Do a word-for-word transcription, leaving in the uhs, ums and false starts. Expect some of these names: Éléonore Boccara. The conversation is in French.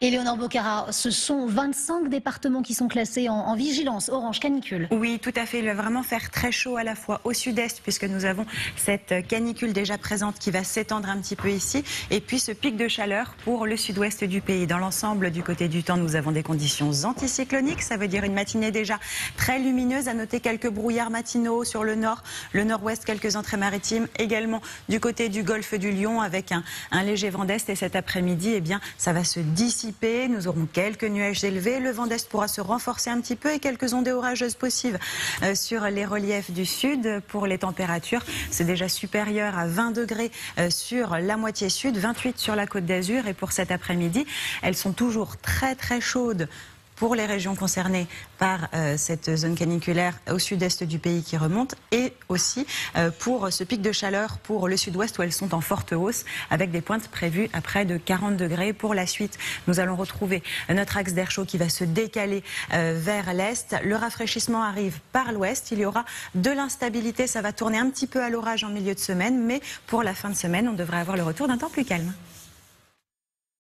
Éléonore Boccara, ce sont vingt-cinq départements qui sont classés en, en vigilance orange canicule. Oui, tout à fait. Il va vraiment faire très chaud à la fois au sud-est, puisque nous avons cette canicule déjà présente qui va s'étendre un petit peu ici, et puis ce pic de chaleur pour le sud-ouest du pays. Dans l'ensemble, du côté du temps, nous avons des conditions anticycloniques. Ça veut dire une matinée déjà très lumineuse. À noter quelques brouillards matinaux sur le nord, le nord-ouest, quelques entrées maritimes. Également du côté du golfe du Lion, avec un, un léger vent d'est. Et cet après-midi, eh bien, ça va se dissiper. Nous aurons quelques nuages élevés, le vent d'est pourra se renforcer un petit peu et quelques ondées orageuses possibles sur les reliefs du sud. Pour les températures, c'est déjà supérieur à vingt degrés sur la moitié sud, vingt-huit sur la Côte d'Azur, et pour cet après-midi, elles sont toujours très très chaudes. Pour les régions concernées par euh, cette zone caniculaire au sud-est du pays qui remonte, et aussi euh, pour ce pic de chaleur pour le sud-ouest où elles sont en forte hausse, avec des pointes prévues à près de quarante degrés. Pour la suite, nous allons retrouver notre axe d'air chaud qui va se décaler euh, vers l'est. Le rafraîchissement arrive par l'ouest. Il y aura de l'instabilité. Ça va tourner un petit peu à l'orage en milieu de semaine, mais pour la fin de semaine, on devrait avoir le retour d'un temps plus calme.